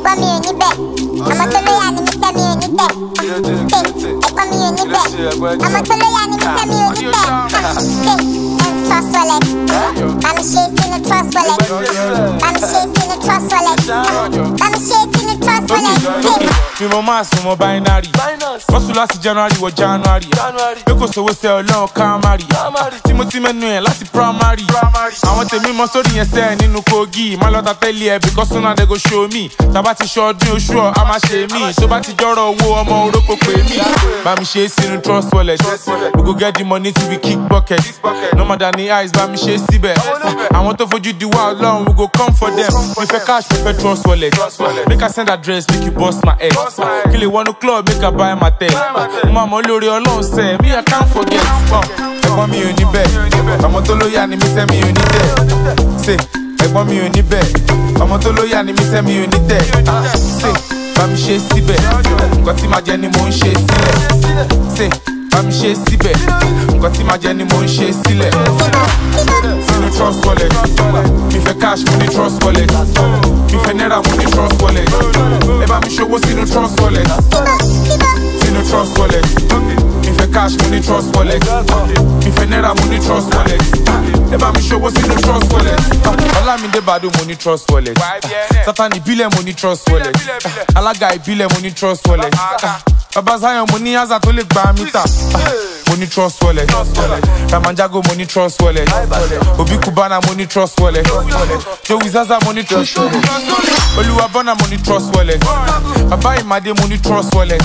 Trust Wallet. I'm shaking the Trust Wallet. I'm shaking the Trust Wallet. I'm shaking the Trust Wallet. Mimo mass mo binary. What's last January or January? Because we sell no camari. Timothy Manuel, that's the primary. I want to be more sorry and say Nukogi. My lord, I tell you, because sooner they go show me. Tabati short, you sure, I'm a shame me. So Bati Joro, war, more local pay me. Bami chasing the Trust Wallet. We go get the money to be kick buckets. No matter the eyes, Bami chase the best. I want to for you the wild long, we go come for them. If I cash, prefer Trust Wallet. Make a send address, make you boss my ex. Kill it 1 o'clock, make a buy. My tail, Mama Lori alone say, me I can't forget. Epa mi uni be, Mama Tolo ya ni mi say mi uni de. Say, Epa mi uni be, Mama Tolo ya ni mi say mi uni de. Say, Bami she si be, Ngoti ma je ni mo she si. Say, Bami she si be, Ngoti ma je ni mo she si le. Mini Trust Wallet, mi fe cash mini Trust Wallet, mi fe naira mini Trust Wallet. Epa mi show wo si no Trust Wallet. Trust Wallet. If I cash money, Trust Wallet. If I never money, Trust Wallet. Never me show what's in the Trust Wallet. All I'm in the bad money, Trust Wallet. Satan the bill money, Trust Wallet. Alagai bill money, Trust Wallet. Babazayo money as I told it by Mita. Money Trust Wallet, Ramanjago money Trust Wallet, Obi Kubana money Trust Wallet, Joey Zaza money Trust Wallet, Oluwabona money Trust Wallet, Baba Imade money Trust Wallet,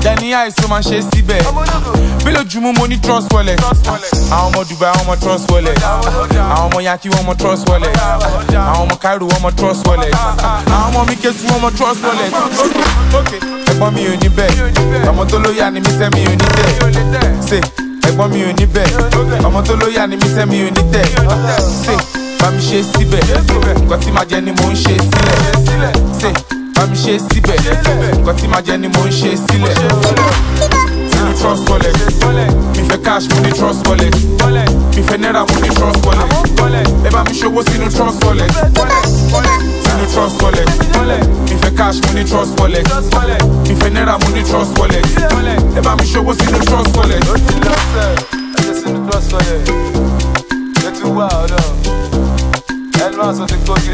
Danny Aiso man she sibe, Bello Jumu money Trust Wallet, Aomo Dubai Aomo Trust Wallet, Aomo Yankee Aomo Trust Wallet, Aomo Cairo Aomo Trust Wallet, Aomo Mikesu Aomo Trust Wallet. Okay. Epa mi uni be, Mama Tolo ya ni mi say mi uni de. Say, Epa mi uni be, Mama Tolo ya ni mi say mi uni de. Say, Bami she si be, Ngoti ma je ni mo she si le. Say, Bami she si be, Ngoti ma je ni mo she si le. Mini Trust Wallet, mi fe cash mini Trust Wallet, mi fe naira mini Trust Wallet. Epa mi show wo si no Trust Wallet. Mini Trust Wallet. Cash money Trust Wallet. If I never money Trust Wallet. Never me show what's in the Trust Wallet. Just in the Trust Wallet. Get too wild up. Elmas on the coach.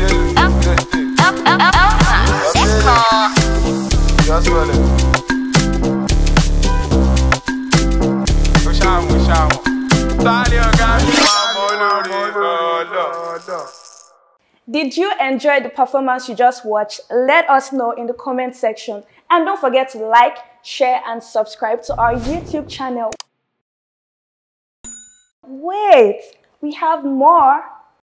Trust Wallet. We shall. Talia guys. Did you enjoy the performance you just watched? Let us know in the comment section. And don't forget to like, share, and subscribe to our YouTube channel. Wait, we have more.